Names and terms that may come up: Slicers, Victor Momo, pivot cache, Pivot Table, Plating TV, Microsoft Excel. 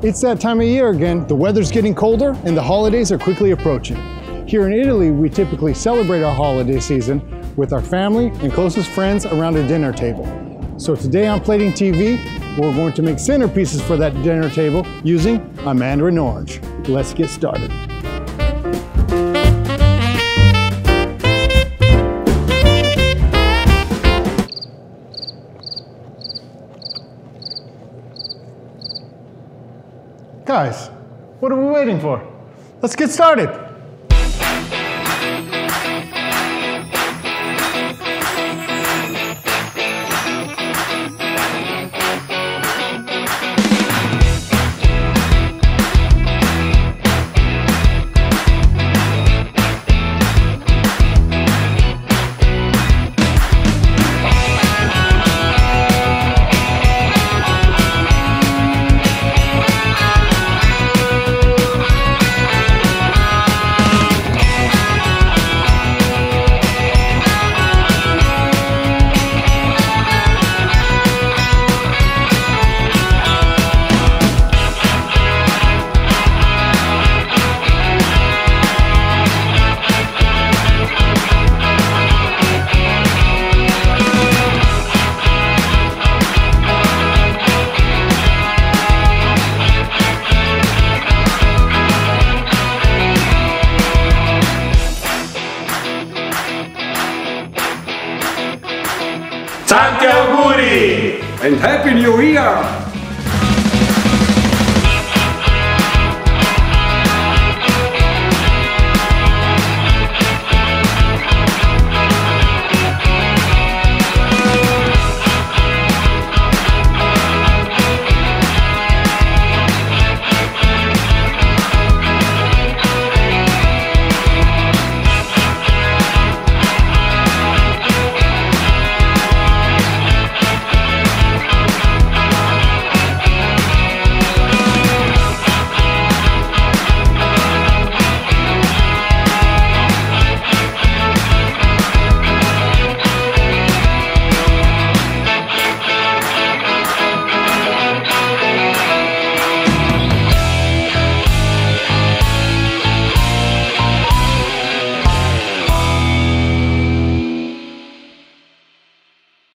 It's that time of year again. The weather's getting colder and the holidays are quickly approaching. Here in Italy, we typically celebrate our holiday season with our family and closest friends around a dinner table. So today on Plating TV, we're going to make centerpieces for that dinner table using a mandarin orange. Let's get started. Guys, what are we waiting for? Let's get started. Tanti auguri! And Happy New Year!